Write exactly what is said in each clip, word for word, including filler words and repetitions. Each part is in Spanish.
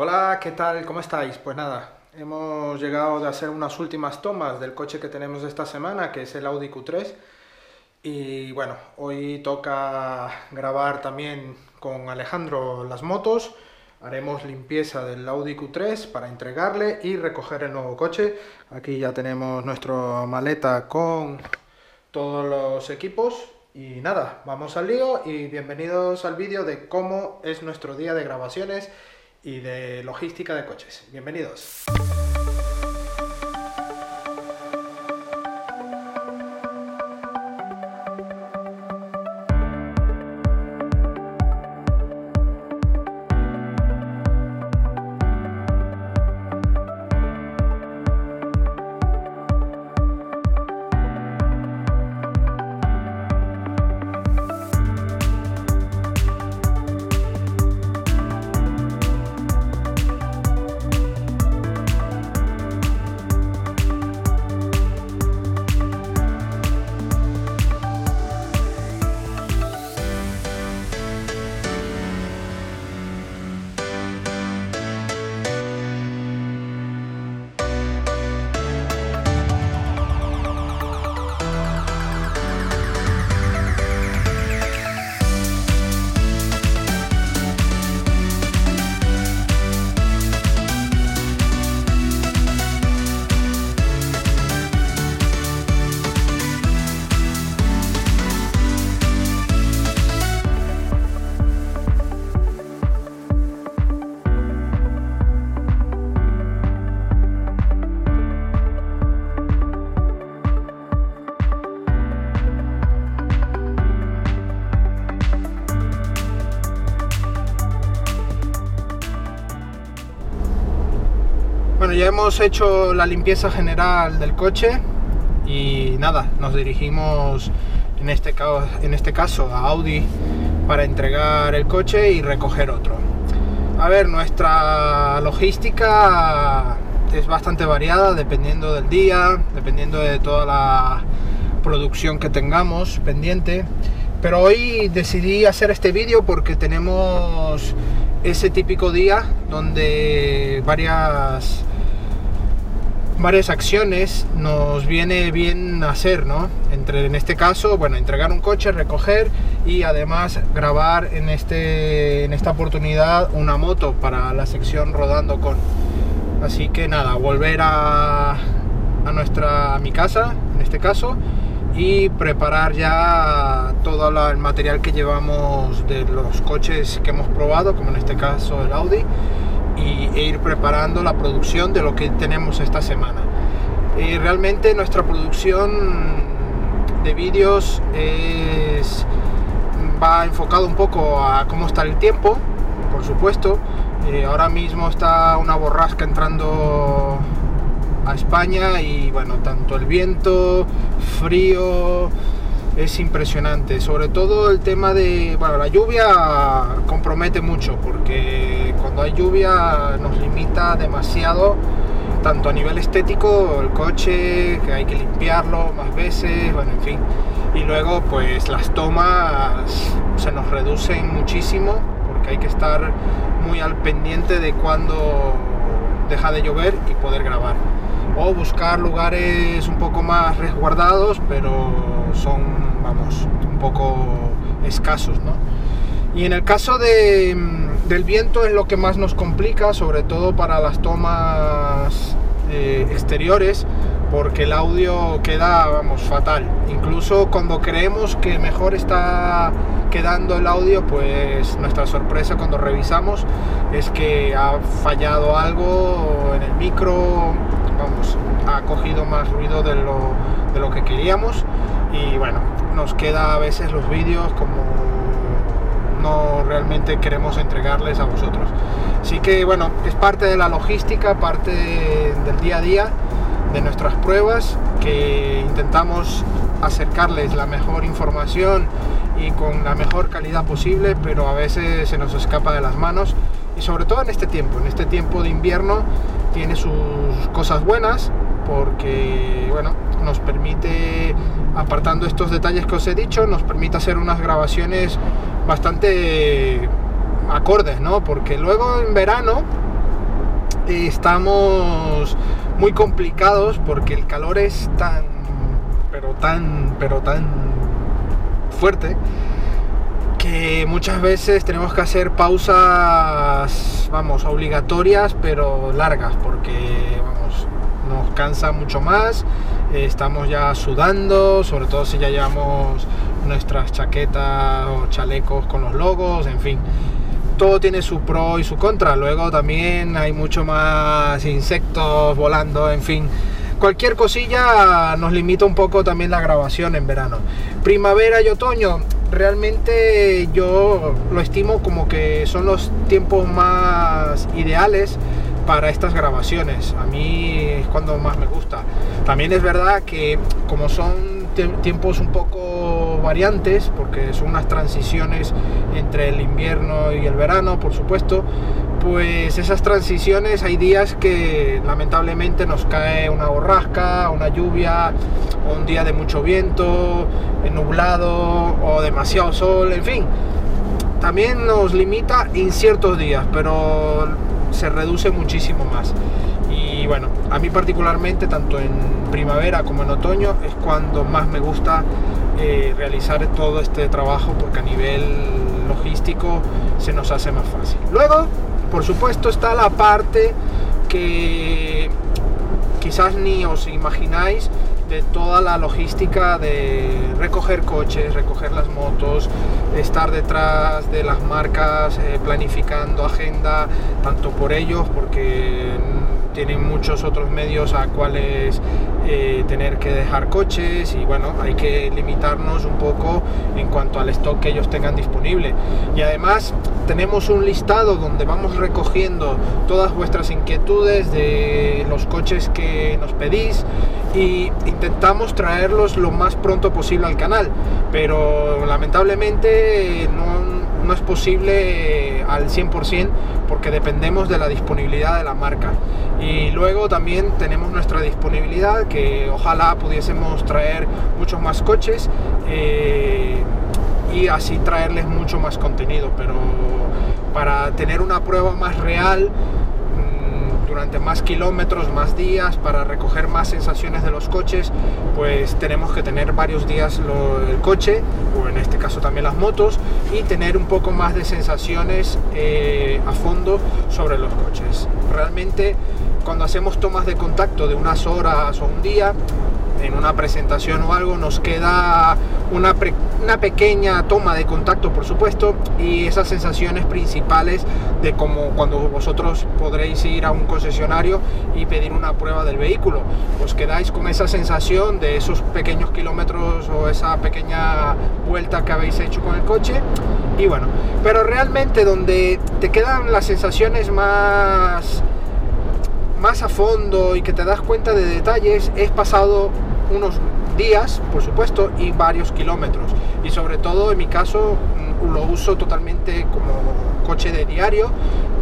Hola, ¿qué tal? ¿Cómo estáis? Pues nada, hemos llegado de hacer unas últimas tomas del coche que tenemos esta semana, que es el Audi Q tres. Y bueno, hoy toca grabar también con Alejandro las motos. Haremos limpieza del Audi Q tres para entregarle y recoger el nuevo coche. Aquí ya tenemos nuestra maleta con todos los equipos. Y nada, vamos al lío y bienvenidos al vídeo de cómo es nuestro día de grabaciones y de logística de coches. Bienvenidos. Ya hemos hecho la limpieza general del coche y nada, nos dirigimos en este, caso, en este caso a Audi para entregar el coche y recoger otro. A ver, nuestra logística es bastante variada dependiendo del día, dependiendo de toda la producción que tengamos pendiente. Pero hoy decidí hacer este vídeo porque tenemos ese típico día donde varias... varias acciones nos viene bien hacer, ¿no? Entre, en este caso, bueno, entregar un coche, recoger y además grabar en, este, en esta oportunidad una moto para la sección rodando con. Así que nada, volver a, a, nuestra, a mi casa, en este caso, y preparar ya todo la, el material que llevamos de los coches que hemos probado, como en este caso el Audi. Y, e ir preparando la producción de lo que tenemos esta semana. Eh, realmente nuestra producción de vídeos es, va enfocado un poco a cómo está el tiempo, por supuesto. Eh, ahora mismo está una borrasca entrando a España y bueno, tanto el viento, frío, es impresionante. Sobre todo el tema de, bueno, la lluvia compromete mucho porque cuando hay lluvia nos limita demasiado, tanto a nivel estético, el coche, que hay que limpiarlo más veces, bueno, en fin. Y luego pues las tomas se nos reducen muchísimo porque hay que estar muy al pendiente de cuando deja de llover y poder grabar. O buscar lugares un poco más resguardados, pero son, vamos, un poco escasos, ¿no? Y en el caso de, del viento es lo que más nos complica, sobre todo para las tomas eh, exteriores, porque el audio queda, vamos, fatal. Incluso cuando creemos que mejor está quedando el audio, pues nuestra sorpresa cuando revisamos es que ha fallado algo en el micro. Vamos, ha cogido más ruido de lo, de lo que queríamos y bueno, nos queda a veces los vídeos como no realmente queremos entregarles a vosotros. Así que bueno, es parte de la logística, parte de, del día a día, de nuestras pruebas, que intentamos acercarles la mejor información y con la mejor calidad posible, pero a veces se nos escapa de las manos y sobre todo en este tiempo, en este tiempo de invierno. Tiene sus cosas buenas porque, bueno, nos permite, apartando estos detalles que os he dicho, nos permite hacer unas grabaciones bastante acordes, ¿no? Porque luego en verano estamos muy complicados porque el calor es tan, pero tan, pero tan fuerte que muchas veces tenemos que hacer pausas, vamos, obligatorias pero largas, porque vamos, nos cansa mucho más, estamos ya sudando, sobre todo si ya llevamos nuestras chaquetas o chalecos con los logos, en fin, todo tiene su pro y su contra. Luego también hay mucho más insectos volando, en fin, cualquier cosilla nos limita un poco también la grabación en verano. Primavera y otoño, realmente yo lo estimo como que son los tiempos más ideales para estas grabaciones. A mí es cuando más me gusta. También es verdad que como son tiempos un poco variantes, porque son unas transiciones entre el invierno y el verano, por supuesto, pues esas transiciones, hay días que lamentablemente nos cae una borrasca, una lluvia, o un día de mucho viento, nublado o demasiado sol, en fin, también nos limita en ciertos días, pero se reduce muchísimo más. Y bueno, a mí particularmente, tanto en primavera como en otoño, es cuando más me gusta eh, realizar todo este trabajo, porque a nivel logístico se nos hace más fácil. Luego, por supuesto, está la parte que quizás ni os imagináis, de toda la logística de recoger coches, recoger las motos, estar detrás de las marcas, eh, planificando agenda, tanto por ellos, porque tienen muchos otros medios a cuales eh, tener que dejar coches, y bueno, hay que limitarnos un poco en cuanto al stock que ellos tengan disponible. Y además tenemos un listado donde vamos recogiendo todas vuestras inquietudes de los coches que nos pedís, y intentamos traerlos lo más pronto posible al canal, pero lamentablemente no, no es posible al cien por ciento porque dependemos de la disponibilidad de la marca. Y luego también tenemos nuestra disponibilidad, que ojalá pudiésemos traer muchos más coches eh, y así traerles mucho más contenido, pero para tener una prueba más real durante más kilómetros, más días, para recoger más sensaciones de los coches, pues tenemos que tener varios días lo, el coche, o en este caso también las motos, y tener un poco más de sensaciones eh, a fondo sobre los coches. Realmente, cuando hacemos tomas de contacto de unas horas o un día, en una presentación o algo, nos queda una, pre, una pequeña toma de contacto, por supuesto, y esas sensaciones principales de como cuando vosotros podréis ir a un concesionario y pedir una prueba del vehículo, os quedáis con esa sensación de esos pequeños kilómetros o esa pequeña vuelta que habéis hecho con el coche. Y bueno, pero realmente donde te quedan las sensaciones más más a fondo y que te das cuenta de detalles es pasado unos días, por supuesto, y varios kilómetros. Y sobre todo, en mi caso, lo uso totalmente como coche de diario,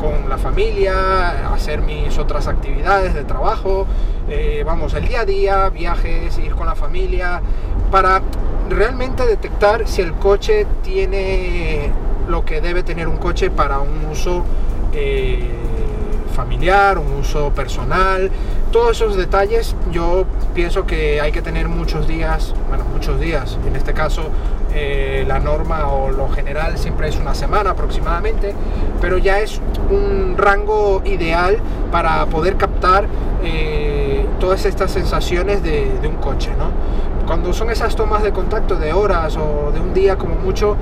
con la familia, hacer mis otras actividades de trabajo, eh, vamos, el día a día, viajes, ir con la familia, para realmente detectar si el coche tiene lo que debe tener un coche para un uso eh, familiar, un uso personal. Todos esos detalles yo pienso que hay que tener muchos días, bueno, muchos días, en este caso eh, la norma o lo general siempre es una semana aproximadamente, pero ya es un rango ideal para poder captar eh, todas estas sensaciones de, de un coche, ¿no? Cuando son esas tomas de contacto de horas o de un día como mucho,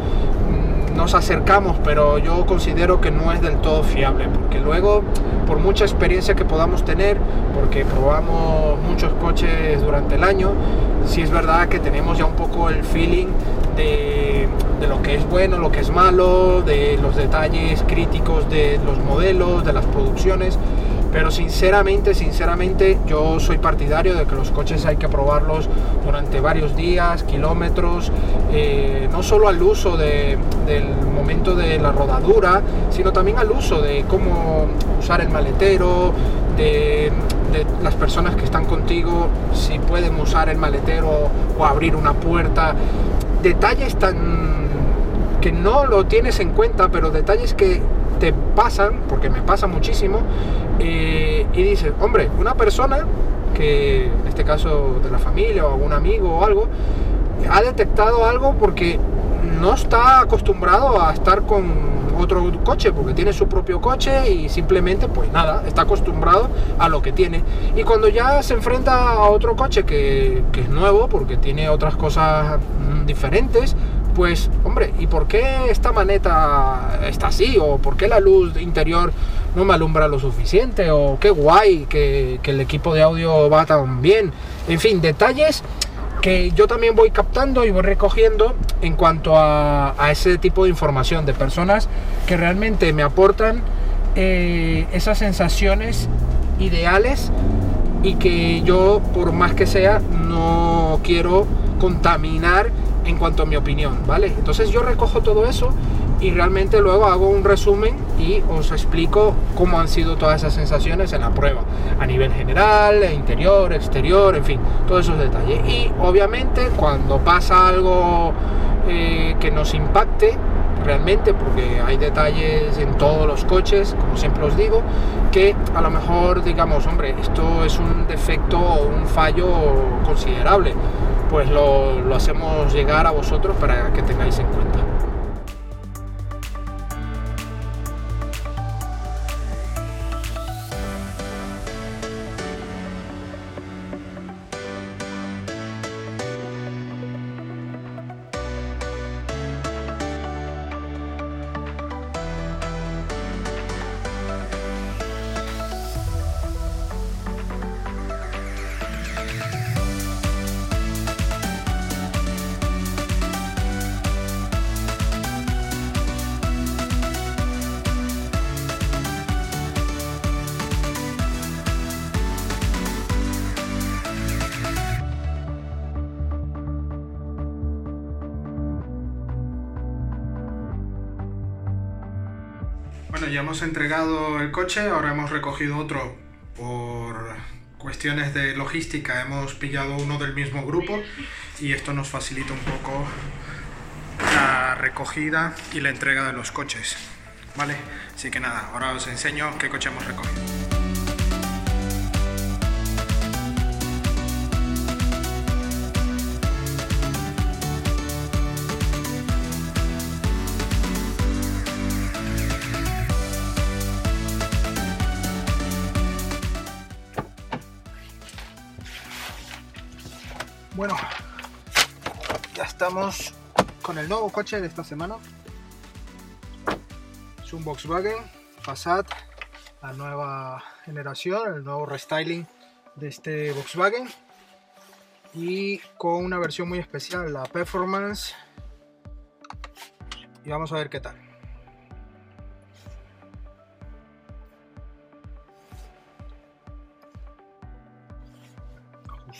nos acercamos, pero yo considero que no es del todo fiable, porque luego, por mucha experiencia que podamos tener, porque probamos muchos coches durante el año, sí es verdad que tenemos ya un poco el feeling de, de lo que es bueno, lo que es malo, de los detalles críticos de los modelos, de las producciones, pero sinceramente, sinceramente yo soy partidario de que los coches hay que probarlos durante varios días, kilómetros, eh, no solo al uso de, del momento de la rodadura, sino también al uso de cómo usar el maletero, de, de las personas que están contigo, si pueden usar el maletero o abrir una puerta, detalles tan que no lo tienes en cuenta, pero detalles que te pasan, porque me pasa muchísimo, eh, y dices, hombre, una persona que, en este caso de la familia o algún amigo o algo, ha detectado algo porque no está acostumbrado a estar con otro coche, porque tiene su propio coche y simplemente, pues nada, está acostumbrado a lo que tiene. Y cuando ya se enfrenta a otro coche que, que es nuevo, porque tiene otras cosas diferentes, pues, hombre, ¿y por qué esta maneta está así? ¿O por qué la luz interior no me alumbra lo suficiente? ¿O qué guay que, que el equipo de audio va tan bien? En fin, detalles que yo también voy captando y voy recogiendo en cuanto a, a ese tipo de información de personas que realmente me aportan eh, esas sensaciones ideales y que yo, por más que sea, no quiero contaminar en cuanto a mi opinión, ¿vale? Entonces yo recojo todo eso y realmente luego hago un resumen y os explico cómo han sido todas esas sensaciones en la prueba, a nivel general, interior, exterior, en fin, todos esos detalles. Y obviamente cuando pasa algo eh, que nos impacte realmente, porque hay detalles en todos los coches, como siempre os digo, que a lo mejor digamos, hombre, esto es un defecto o un fallo considerable, pues lo, lo hacemos llegar a vosotros para que tengáis en cuenta. Bueno, ya hemos entregado el coche, ahora hemos recogido otro. Por cuestiones de logística hemos pillado uno del mismo grupo y esto nos facilita un poco la recogida y la entrega de los coches, ¿vale? Así que nada, ahora os enseño qué coche hemos recogido. Bueno, ya estamos con el nuevo coche de esta semana. Es un Volkswagen Passat, la nueva generación, el nuevo restyling de este Volkswagen, y con una versión muy especial, la Performance, y vamos a ver qué tal.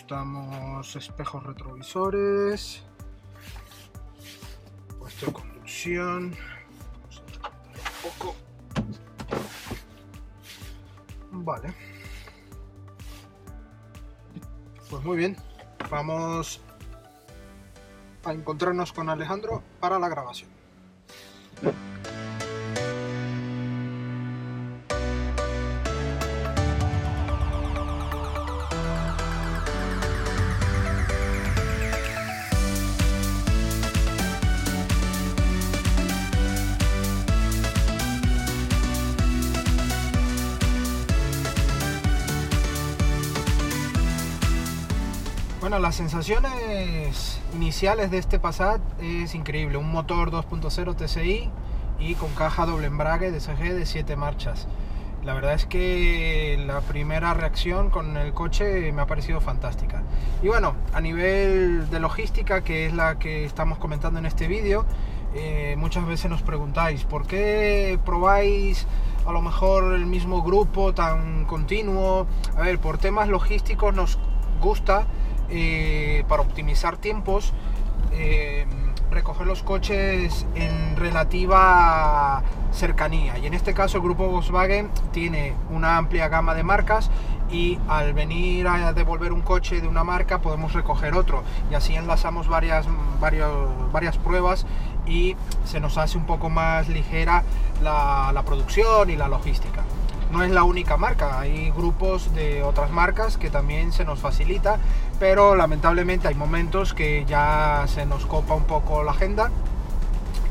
Ajustamos espejos retrovisores, puesto de conducción, vamos a un poco, vale, pues muy bien, vamos a encontrarnos con Alejandro para la grabación. Bueno, las sensaciones iniciales de este Passat es increíble, un motor dos punto cero T S I y con caja doble embrague D S G de siete marchas. La verdad es que la primera reacción con el coche me ha parecido fantástica. Y bueno, a nivel de logística, que es la que estamos comentando en este vídeo, eh, muchas veces nos preguntáis ¿por qué probáis a lo mejor el mismo grupo tan continuo? A ver, por temas logísticos nos gusta, Eh, para optimizar tiempos, eh, recoger los coches en relativa cercanía, y en este caso el grupo Volkswagen tiene una amplia gama de marcas y al venir a devolver un coche de una marca podemos recoger otro, y así enlazamos varias, varios, varias pruebas y se nos hace un poco más ligera la, la producción y la logística. No es la única marca, hay grupos de otras marcas que también se nos facilita, pero lamentablemente hay momentos que ya se nos copa un poco la agenda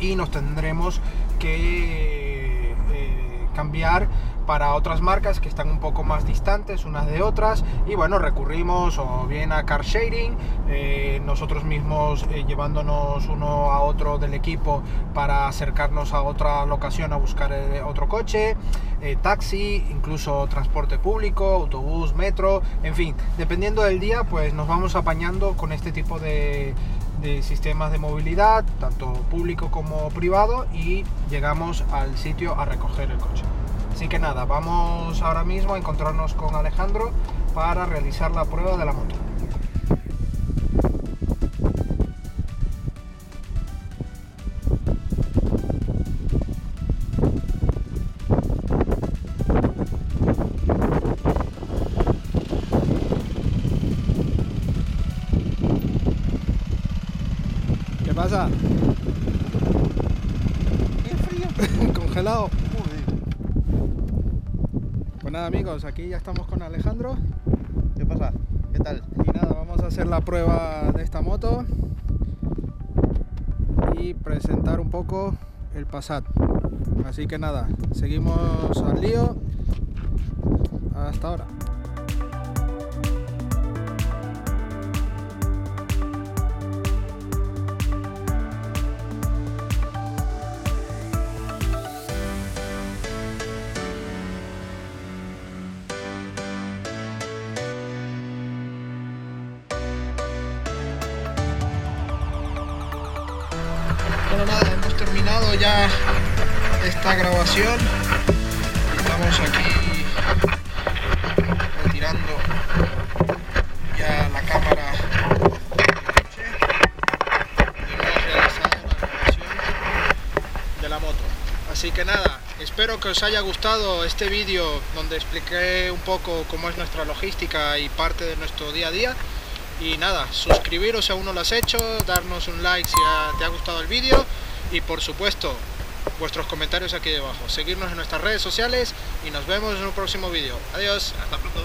y nos tendremos que eh, cambiar para otras marcas que están un poco más distantes unas de otras, y bueno, recurrimos o bien a car sharing, eh, nosotros mismos eh, llevándonos uno a otro del equipo para acercarnos a otra locación a buscar eh, otro coche, eh, taxi, incluso transporte público, autobús, metro, en fin, dependiendo del día pues nos vamos apañando con este tipo de, de sistemas de movilidad, tanto público como privado, y llegamos al sitio a recoger el coche. Así que nada, vamos ahora mismo a encontrarnos con Alejandro para realizar la prueba de la moto. ¿Qué pasa? Qué frío. Congelado. Nada amigos, aquí ya estamos con Alejandro. ¿Qué pasa? ¿Qué tal? Y nada, vamos a hacer la prueba de esta moto y presentar un poco el Passat. Así que nada, seguimos al lío. Hasta ahora. Bueno, nada, hemos terminado ya esta grabación. Estamos aquí retirando ya la cámara del coche. Hemos realizado la grabación de la moto. Así que nada, espero que os haya gustado este vídeo donde expliqué un poco cómo es nuestra logística y parte de nuestro día a día. Y nada, suscribiros si aún no lo has hecho, darnos un like si ha, te ha gustado el vídeo, y por supuesto, vuestros comentarios aquí debajo, seguirnos en nuestras redes sociales, y nos vemos en un próximo vídeo. Adiós, hasta pronto.